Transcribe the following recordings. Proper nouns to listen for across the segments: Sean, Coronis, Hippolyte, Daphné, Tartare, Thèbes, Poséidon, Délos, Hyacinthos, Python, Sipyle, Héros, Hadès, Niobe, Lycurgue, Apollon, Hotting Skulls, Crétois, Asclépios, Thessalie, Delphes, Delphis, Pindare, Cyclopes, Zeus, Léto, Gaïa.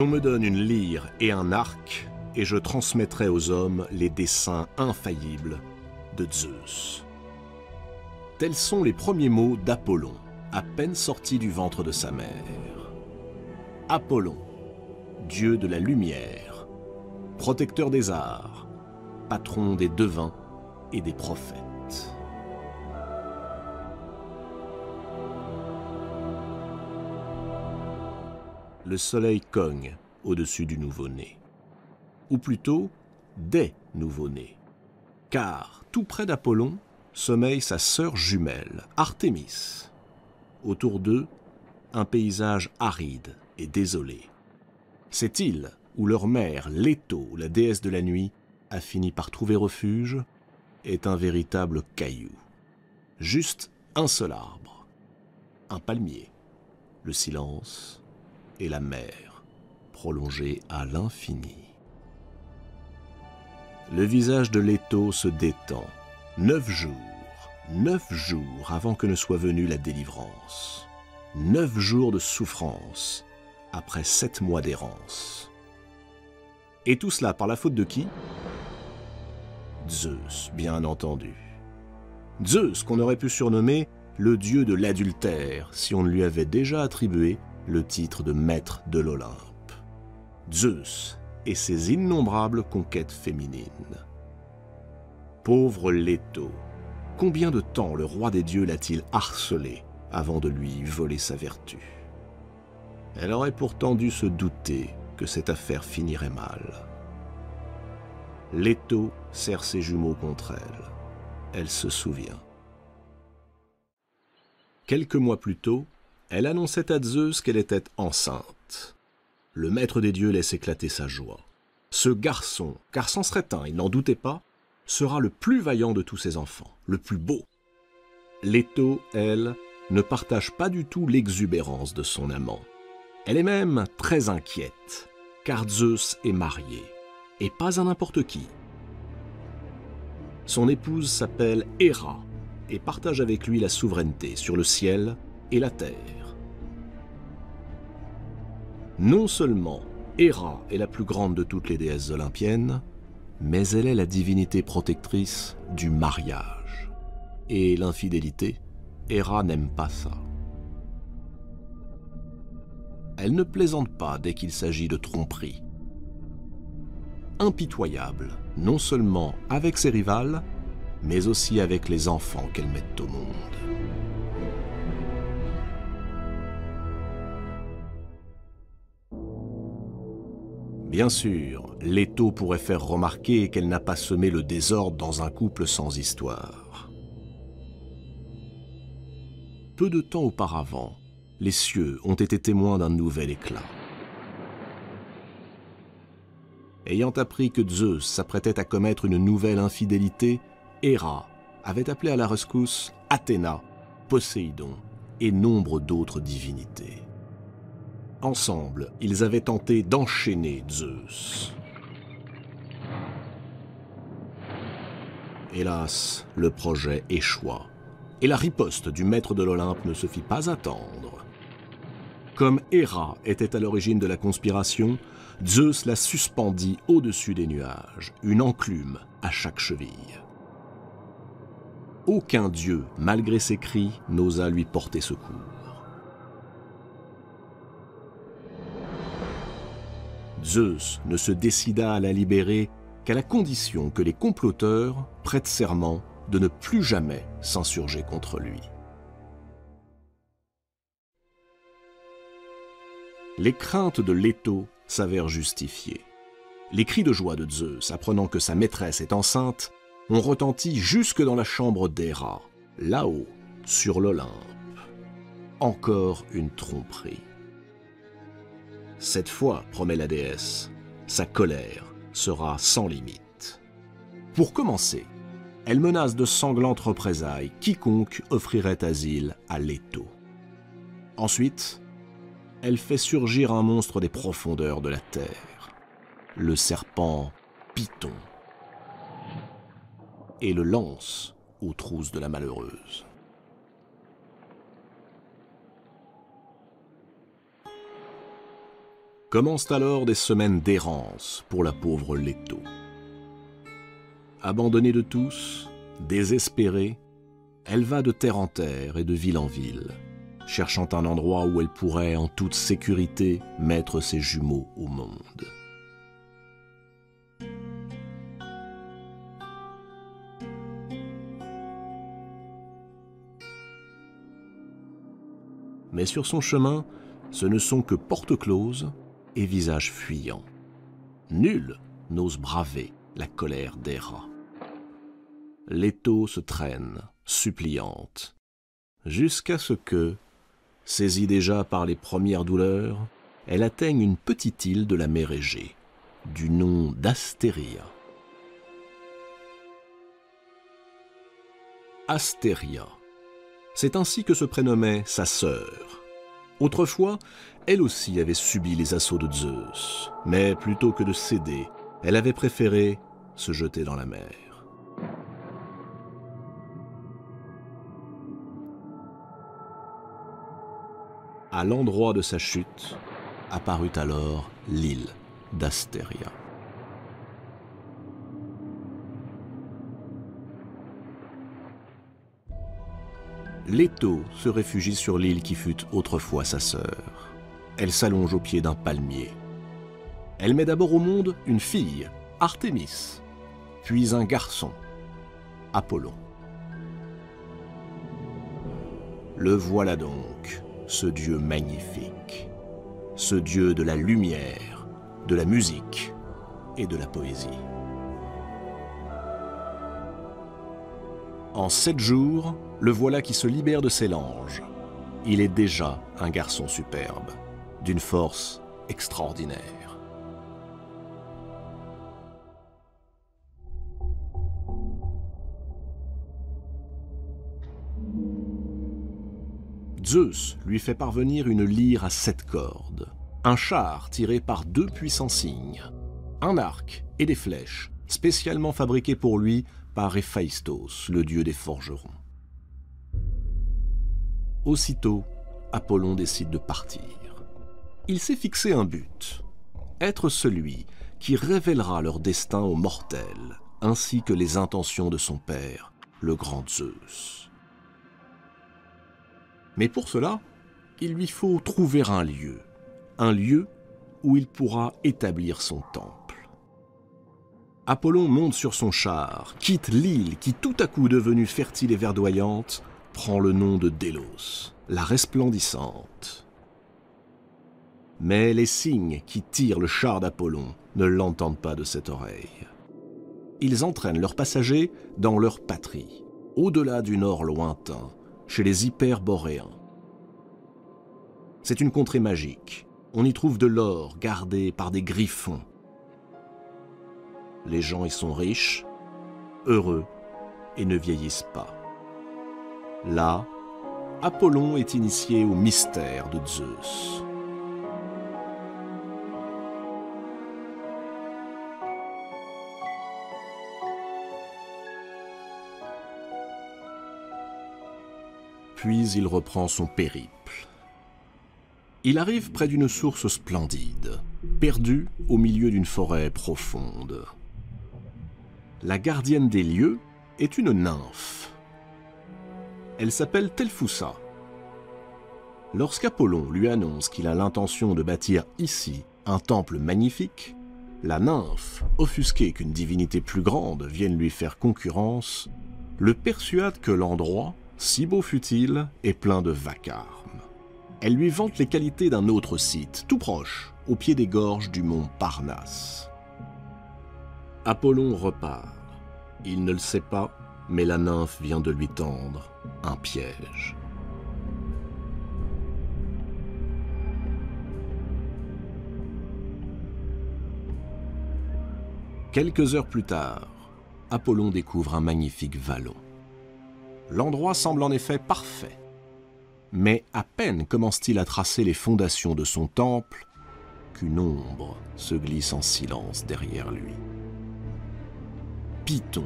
On me donne une lyre et un arc, et je transmettrai aux hommes les desseins infaillibles de Zeus. Tels sont les premiers mots d'Apollon, à peine sorti du ventre de sa mère. Apollon, dieu de la lumière, protecteur des arts, patron des devins et des prophètes. Le soleil cogne au-dessus du nouveau-né, ou plutôt des nouveau-nés, car tout près d'Apollon sommeille sa sœur jumelle, Artémis. Autour d'eux, un paysage aride et désolé. Cette île où leur mère, Léto, la déesse de la nuit, a fini par trouver refuge, est un véritable caillou. Juste un seul arbre, un palmier, le silence et la mer, prolongée à l'infini. Le visage de Léto se détend, 9 jours avant que ne soit venue la délivrance. 9 jours de souffrance, après 7 mois d'errance. Et tout cela par la faute de qui? Zeus, bien entendu. Zeus, qu'on aurait pu surnommer le dieu de l'adultère, si on ne lui avait déjà attribué le titre de maître de l'Olympe. Zeus et ses innombrables conquêtes féminines. Pauvre Léto, combien de temps le roi des dieux l'a-t-il harcelé avant de lui voler sa vertu? Elle aurait pourtant dû se douter que cette affaire finirait mal. Léto serre ses jumeaux contre elle. Elle se souvient. Quelques mois plus tôt, elle annonçait à Zeus qu'elle était enceinte. Le maître des dieux laisse éclater sa joie. Ce garçon, car c'en serait un, il n'en doutait pas, sera le plus vaillant de tous ses enfants, le plus beau. Léto, elle, ne partage pas du tout l'exubérance de son amant. Elle est même très inquiète, car Zeus est marié, et pas à n'importe qui. Son épouse s'appelle Héra, et partage avec lui la souveraineté sur le ciel et la terre. Non seulement Héra est la plus grande de toutes les déesses olympiennes, mais elle est la divinité protectrice du mariage. Et l'infidélité, Héra n'aime pas ça. Elle ne plaisante pas dès qu'il s'agit de tromperie. Impitoyable, non seulement avec ses rivales, mais aussi avec les enfants qu'elle met au monde. Bien sûr, Léto pourrait faire remarquer qu'elle n'a pas semé le désordre dans un couple sans histoire. Peu de temps auparavant, les cieux ont été témoins d'un nouvel éclat. Ayant appris que Zeus s'apprêtait à commettre une nouvelle infidélité, Héra avait appelé à la rescousse Athéna, Poséidon et nombre d'autres divinités. Ensemble, ils avaient tenté d'enchaîner Zeus. Hélas, le projet échoua, et la riposte du maître de l'Olympe ne se fit pas attendre. Comme Héra était à l'origine de la conspiration, Zeus la suspendit au-dessus des nuages, une enclume à chaque cheville. Aucun dieu, malgré ses cris, n'osa lui porter secours. Zeus ne se décida à la libérer qu'à la condition que les comploteurs prêtent serment de ne plus jamais s'insurger contre lui. Les craintes de Léto s'avèrent justifiées. Les cris de joie de Zeus, apprenant que sa maîtresse est enceinte, ont retenti jusque dans la chambre d'Héra, là-haut, sur l'Olympe. Encore une tromperie. Cette fois, promet la déesse, sa colère sera sans limite. Pour commencer, elle menace de sanglantes représailles quiconque offrirait asile à Léto. Ensuite, elle fait surgir un monstre des profondeurs de la terre, le serpent Python, et le lance aux trousses de la malheureuse. Commencent alors des semaines d'errance pour la pauvre Léto. Abandonnée de tous, désespérée, elle va de terre en terre et de ville en ville, cherchant un endroit où elle pourrait en toute sécurité mettre ses jumeaux au monde. Mais sur son chemin, ce ne sont que portes closes et visages fuyants. Nul n'ose braver la colère d'Héra. Léto se traîne, suppliante, jusqu'à ce que, saisie déjà par les premières douleurs, elle atteigne une petite île de la mer Égée, du nom d'Astéria. Astéria, c'est ainsi que se prénommait sa sœur. Autrefois, elle aussi avait subi les assauts de Zeus, mais plutôt que de céder, elle avait préféré se jeter dans la mer. À l'endroit de sa chute, apparut alors l'île d'Astéria. Léto se réfugie sur l'île qui fut autrefois sa sœur. Elle s'allonge au pied d'un palmier. Elle met d'abord au monde une fille, Artémis, puis un garçon, Apollon. Le voilà donc, ce dieu magnifique, ce dieu de la lumière, de la musique et de la poésie. En 7 jours, le voilà qui se libère de ses langes. Il est déjà un garçon superbe, d'une force extraordinaire. Zeus lui fait parvenir une lyre à 7 cordes, un char tiré par 2 puissants cygnes, un arc et des flèches spécialement fabriquées pour lui par Héphaïstos, le dieu des forgerons. Aussitôt, Apollon décide de partir. Il s'est fixé un but, être celui qui révélera leur destin aux mortels, ainsi que les intentions de son père, le grand Zeus. Mais pour cela, il lui faut trouver un lieu où il pourra établir son temple. Apollon monte sur son char, quitte l'île qui, tout à coup devenue fertile et verdoyante, prend le nom de Délos, la resplendissante. Mais les cygnes qui tirent le char d'Apollon ne l'entendent pas de cette oreille. Ils entraînent leurs passagers dans leur patrie, au-delà du nord lointain, chez les Hyperboréens. C'est une contrée magique. On y trouve de l'or gardé par des griffons. Les gens y sont riches, heureux et ne vieillissent pas. Là, Apollon est initié au mystère de Zeus. Puis il reprend son périple. Il arrive près d'une source splendide, perdue au milieu d'une forêt profonde. La gardienne des lieux est une nymphe. Elle s'appelle Telphusa. Lorsqu'Apollon lui annonce qu'il a l'intention de bâtir ici un temple magnifique, la nymphe, offusquée qu'une divinité plus grande vienne lui faire concurrence, le persuade que l'endroit, si beau fut-il, est plein de vacarme. Elle lui vante les qualités d'un autre site, tout proche, au pied des gorges du mont Parnasse. Apollon repart. Il ne le sait pas, mais la nymphe vient de lui tendre un piège. Quelques heures plus tard, Apollon découvre un magnifique vallon. L'endroit semble en effet parfait. Mais à peine commence-t-il à tracer les fondations de son temple qu'une ombre se glisse en silence derrière lui. Python,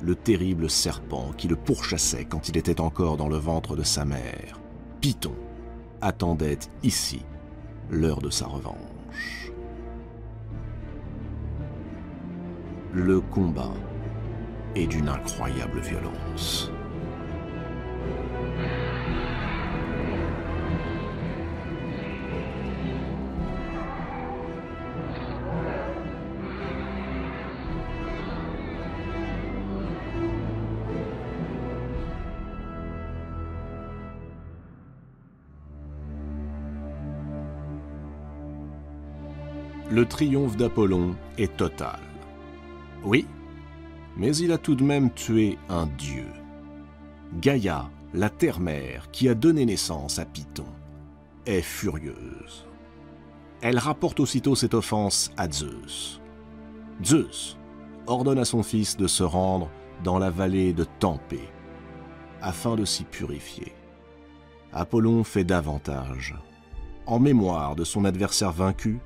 le terrible serpent qui le pourchassait quand il était encore dans le ventre de sa mère. Python attendait ici l'heure de sa revanche. blanche. Le combat est d'une incroyable violence. Le triomphe d'Apollon est total. Oui, mais il a tout de même tué un dieu. Gaïa, la terre-mère qui a donné naissance à Python, est furieuse. Elle rapporte aussitôt cette offense à Zeus. Zeus ordonne à son fils de se rendre dans la vallée de Tempé afin de s'y purifier. Apollon fait davantage. En mémoire de son adversaire vaincu,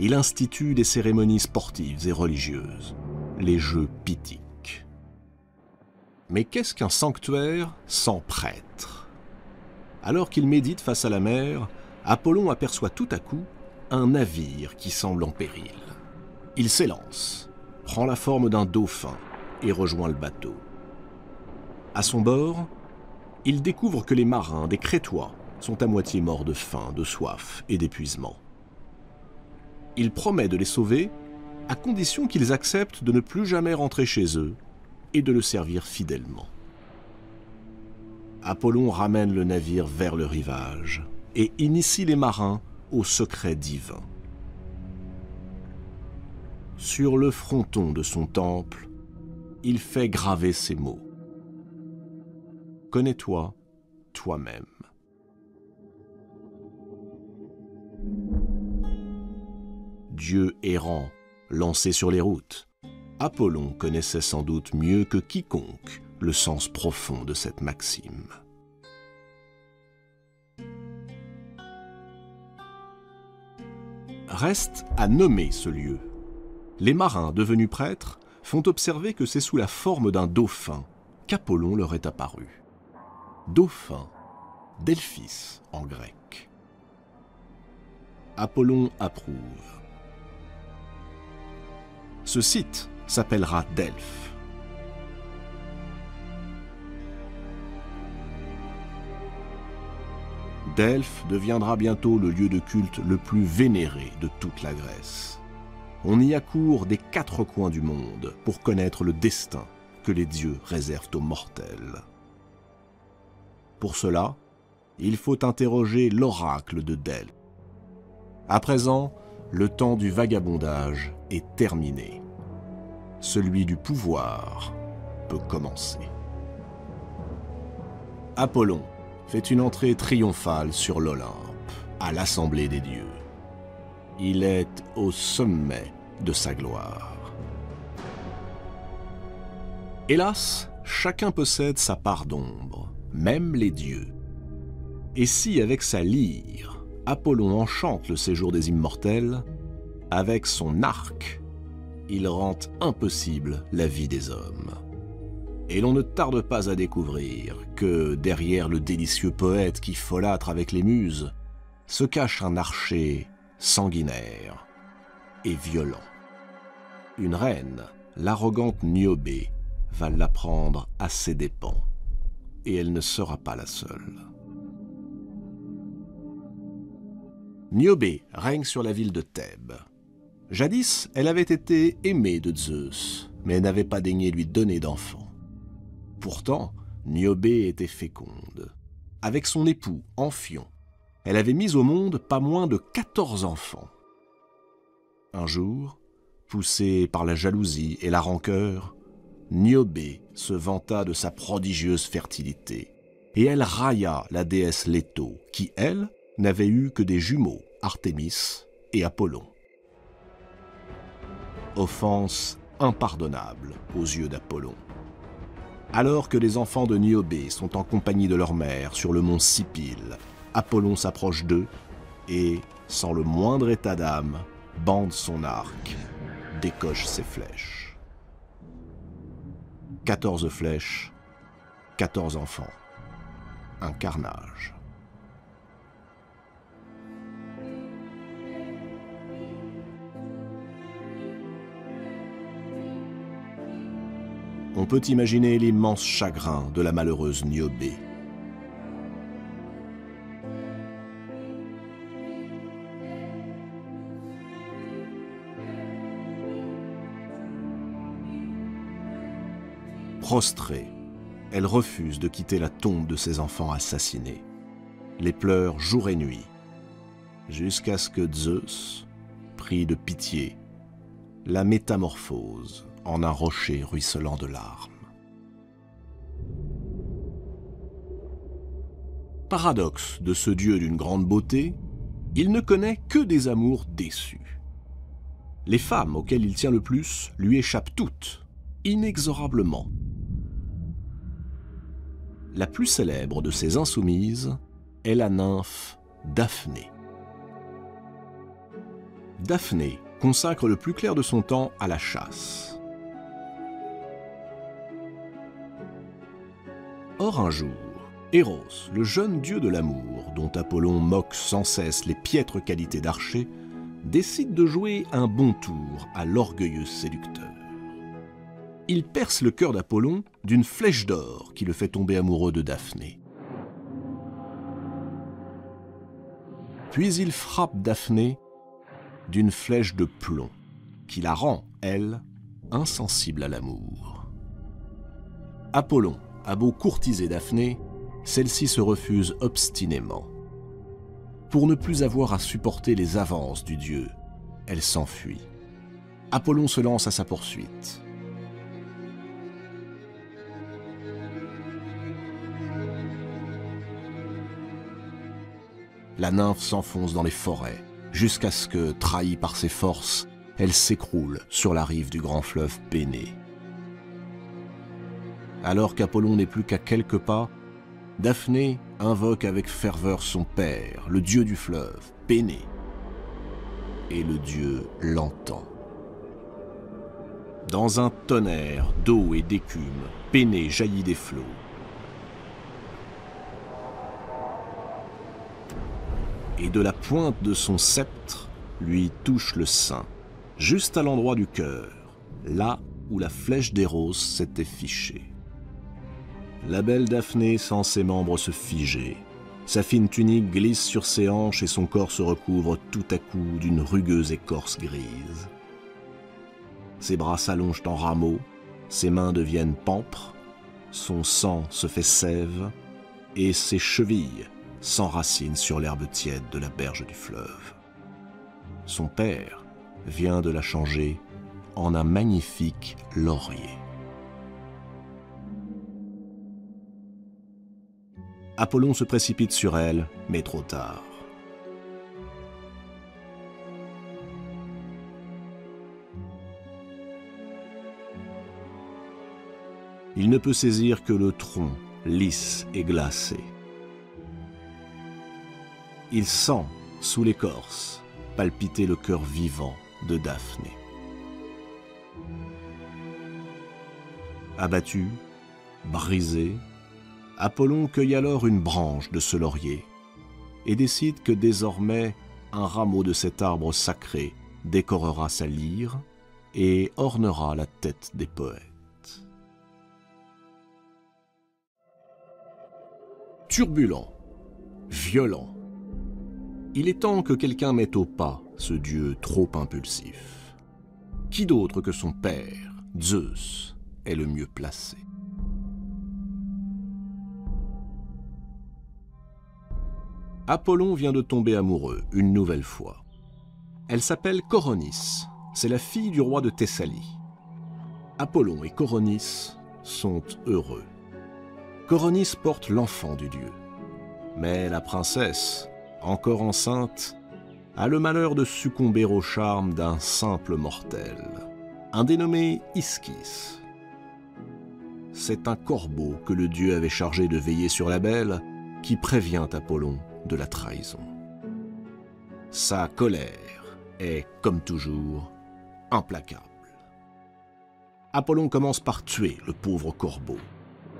il institue des cérémonies sportives et religieuses, les jeux pythiques. Mais qu'est-ce qu'un sanctuaire sans prêtre? Alors qu'il médite face à la mer, Apollon aperçoit tout à coup un navire qui semble en péril. Il s'élance, prend la forme d'un dauphin et rejoint le bateau. À son bord, il découvre que les marins des Crétois sont à moitié morts de faim, de soif et d'épuisement. Il promet de les sauver à condition qu'ils acceptent de ne plus jamais rentrer chez eux et de le servir fidèlement. Apollon ramène le navire vers le rivage et initie les marins au secret divin. Sur le fronton de son temple, il fait graver ces mots. « Connais-toi toi-même ». Dieu errant, lancé sur les routes, Apollon connaissait sans doute mieux que quiconque le sens profond de cette maxime. Reste à nommer ce lieu. Les marins devenus prêtres font observer que c'est sous la forme d'un dauphin qu'Apollon leur est apparu. Dauphin, Delphis en grec. Apollon approuve. Ce site s'appellera Delphes. Delphes deviendra bientôt le lieu de culte le plus vénéré de toute la Grèce. On y accourt des quatre coins du monde pour connaître le destin que les dieux réservent aux mortels. Pour cela, il faut interroger l'oracle de Delphes. À présent, le temps du vagabondage est terminé. Celui du pouvoir peut commencer. Apollon fait une entrée triomphale sur l'Olympe, à l'assemblée des dieux. Il est au sommet de sa gloire. Hélas, chacun possède sa part d'ombre, même les dieux. Et si avec sa lyre, Apollon enchante le séjour des immortels, avec son arc, il rend impossible la vie des hommes. Et l'on ne tarde pas à découvrir que, derrière le délicieux poète qui folâtre avec les muses, se cache un archer sanguinaire et violent. Une reine, l'arrogante Niobe, va l'apprendre à ses dépens, et elle ne sera pas la seule. Niobe règne sur la ville de Thèbes. Jadis, elle avait été aimée de Zeus, mais n'avait pas daigné lui donner d'enfant. Pourtant, Niobe était féconde. Avec son époux, Amphion, elle avait mis au monde pas moins de 14 enfants. Un jour, poussée par la jalousie et la rancœur, Niobe se vanta de sa prodigieuse fertilité, et elle railla la déesse Léto, qui, elle, n'avait eu que des jumeaux, Artémis et Apollon. Offense impardonnable aux yeux d'Apollon. Alors que les enfants de Niobe sont en compagnie de leur mère sur le mont Sipyle, Apollon s'approche d'eux et, sans le moindre état d'âme, bande son arc, décoche ses flèches. 14 flèches, 14 enfants. Un carnage. on peut imaginer l'immense chagrin de la malheureuse Niobe. Prostrée, elle refuse de quitter la tombe de ses enfants assassinés. Les pleure jour et nuit, jusqu'à ce que Zeus, pris de pitié, la métamorphose en un rocher ruisselant de larmes. Paradoxe de ce dieu d'une grande beauté, il ne connaît que des amours déçus. Les femmes auxquelles il tient le plus lui échappent toutes, inexorablement. La plus célèbre de ces insoumises est la nymphe Daphné. Daphné consacre le plus clair de son temps à la chasse. Or un jour, Héros, le jeune dieu de l'amour, dont Apollon moque sans cesse les piètres qualités d'archer, décide de jouer un bon tour à l'orgueilleux séducteur. Il perce le cœur d'Apollon d'une flèche d'or qui le fait tomber amoureux de Daphné. Puis il frappe Daphné d'une flèche de plomb qui la rend, elle, insensible à l'amour. Apollon a beau courtiser Daphné, celle-ci se refuse obstinément. Pour ne plus avoir à supporter les avances du dieu, elle s'enfuit. Apollon se lance à sa poursuite. La nymphe s'enfonce dans les forêts, jusqu'à ce que, trahie par ses forces, elle s'écroule sur la rive du grand fleuve Pénée. Alors qu'Apollon n'est plus qu'à quelques pas, Daphné invoque avec ferveur son père, le dieu du fleuve, Pénée. Et le dieu l'entend. Dans un tonnerre d'eau et d'écume, Pénée jaillit des flots. Et de la pointe de son sceptre lui touche le sein, juste à l'endroit du cœur, là où la flèche d'Héros s'était fichée. La belle Daphné sent ses membres se figer, sa fine tunique glisse sur ses hanches et son corps se recouvre tout à coup d'une rugueuse écorce grise. Ses bras s'allongent en rameaux, ses mains deviennent pampres, son sang se fait sève et ses chevilles s'enracine sur l'herbe tiède de la berge du fleuve. Son père vient de la changer en un magnifique laurier. Apollon se précipite sur elle, mais trop tard. Il ne peut saisir que le tronc, lisse et glacé. Il sent, sous l'écorce, palpiter le cœur vivant de Daphné. Abattu, brisé, Apollon cueille alors une branche de ce laurier et décide que désormais un rameau de cet arbre sacré décorera sa lyre et ornera la tête des poètes. Turbulent, violent, il est temps que quelqu'un mette au pas ce dieu trop impulsif. Qui d'autre que son père, Zeus, est le mieux placé? Apollon vient de tomber amoureux une nouvelle fois. Elle s'appelle Coronis, c'est la fille du roi de Thessalie. Apollon et Coronis sont heureux. Coronis porte l'enfant du dieu. Mais la princesse, encore enceinte, a le malheur de succomber au charme d'un simple mortel, un dénommé Ischys. C'est un corbeau que le dieu avait chargé de veiller sur la belle qui prévient Apollon de la trahison. Sa colère est, comme toujours, implacable. Apollon commence par tuer le pauvre corbeau,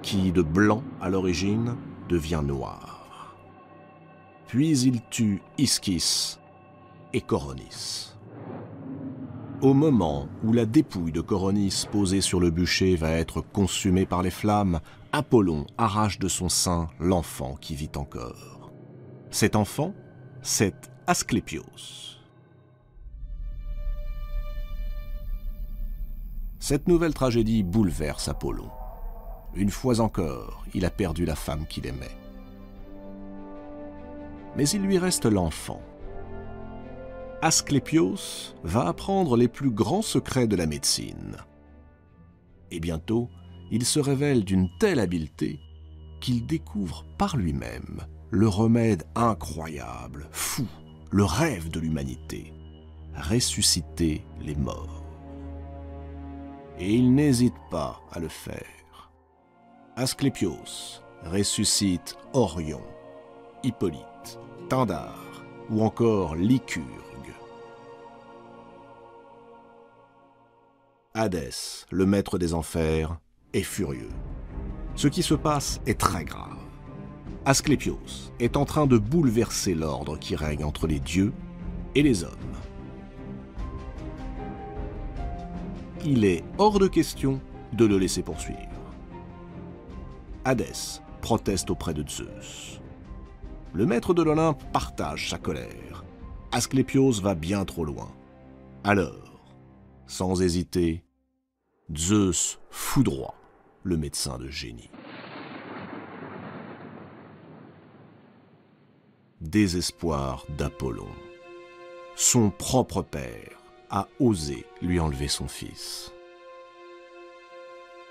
qui, de blanc à l'origine, devient noir. Puis il tue Ischys et Coronis. Au moment où la dépouille de Coronis posée sur le bûcher va être consumée par les flammes, Apollon arrache de son sein l'enfant qui vit encore. Cet enfant, c'est Asclépios. Cette nouvelle tragédie bouleverse Apollon. Une fois encore, il a perdu la femme qu'il aimait. Mais il lui reste l'enfant. Asclépios va apprendre les plus grands secrets de la médecine. Et bientôt, il se révèle d'une telle habileté qu'il découvre par lui-même le remède incroyable, fou, le rêve de l'humanité, ressusciter les morts. Et il n'hésite pas à le faire. Asclépios ressuscite Orion, Hippolyte, Pindare ou encore Lycurgue. Hadès, le maître des enfers, est furieux. Ce qui se passe est très grave. Asclépios est en train de bouleverser l'ordre qui règne entre les dieux et les hommes. Il est hors de question de le laisser poursuivre. Hadès proteste auprès de Zeus. Le maître de l'Olympe partage sa colère. Asclépios va bien trop loin. Alors, sans hésiter, Zeus foudroie le médecin de génie. Désespoir d'Apollon. Son propre père a osé lui enlever son fils.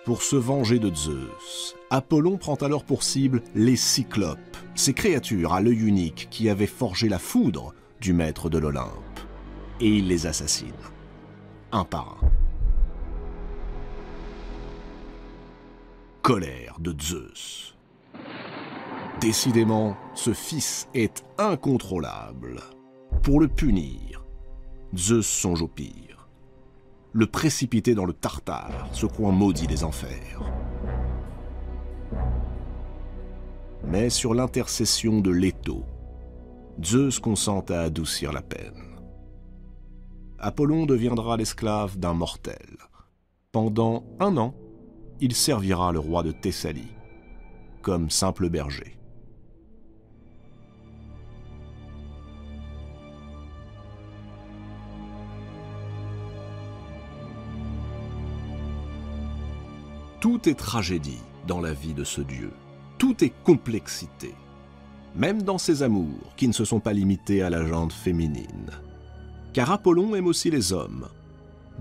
Pour se venger de Zeus, Apollon prend alors pour cible les cyclopes, ces créatures à l'œil unique qui avaient forgé la foudre du maître de l'Olympe. Et il les assassine, un par un. Colère de Zeus. Décidément, ce fils est incontrôlable. Pour le punir, Zeus songe au pire. Le précipiter dans le Tartare, ce coin maudit des enfers. Mais sur l'intercession de Léto, Zeus consent à adoucir la peine. Apollon deviendra l'esclave d'un mortel. Pendant 1 an, il servira le roi de Thessalie, comme simple berger. Tout est tragédie dans la vie de ce dieu. Tout est complexité. Même dans ses amours, qui ne se sont pas limités à la gente féminine. Car Apollon aime aussi les hommes.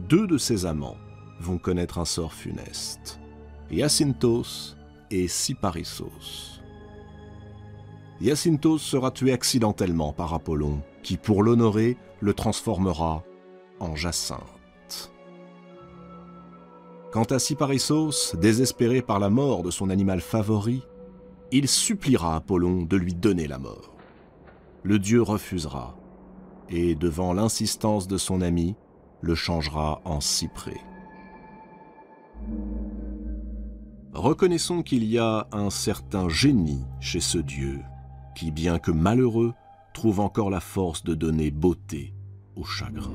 2 de ses amants vont connaître un sort funeste. Hyacinthos et Héphaïstos. Hyacinthos sera tué accidentellement par Apollon, qui pour l'honorer, le transformera en Jacinthe. Quant à Héphaïstos, désespéré par la mort de son animal favori, il suppliera Apollon de lui donner la mort. Le dieu refusera, et devant l'insistance de son ami, le changera en cyprès. Reconnaissons qu'il y a un certain génie chez ce dieu, qui, bien que malheureux, trouve encore la force de donner beauté au chagrin.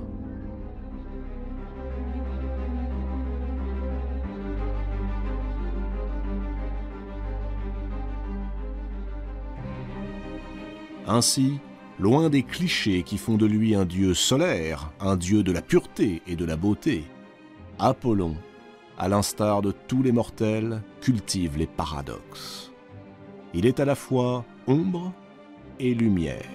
Ainsi, loin des clichés qui font de lui un dieu solaire, un dieu de la pureté et de la beauté, Apollon, à l'instar de tous les mortels, cultive les paradoxes. Il est à la fois ombre et lumière.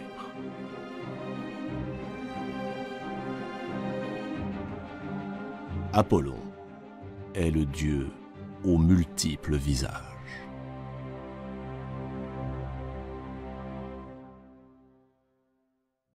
Apollon est le dieu aux multiples visages.